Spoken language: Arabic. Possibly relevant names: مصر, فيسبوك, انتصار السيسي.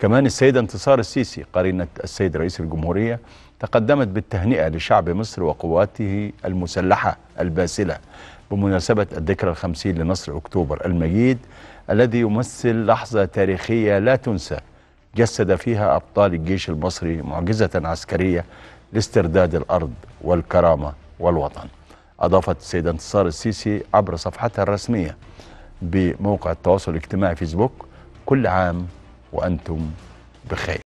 كمان السيدة انتصار السيسي قرينة السيد رئيس الجمهورية تقدمت بالتهنئة لشعب مصر وقواته المسلحة الباسلة بمناسبة الذكرى ال50 لنصر أكتوبر المجيد الذي يمثل لحظة تاريخية لا تنسى جسد فيها أبطال الجيش المصري معجزة عسكرية لاسترداد الأرض والكرامة والوطن. أضافت السيدة انتصار السيسي عبر صفحتها الرسمية بموقع التواصل الاجتماعي فيسبوك: كل عام وأنتم بخير.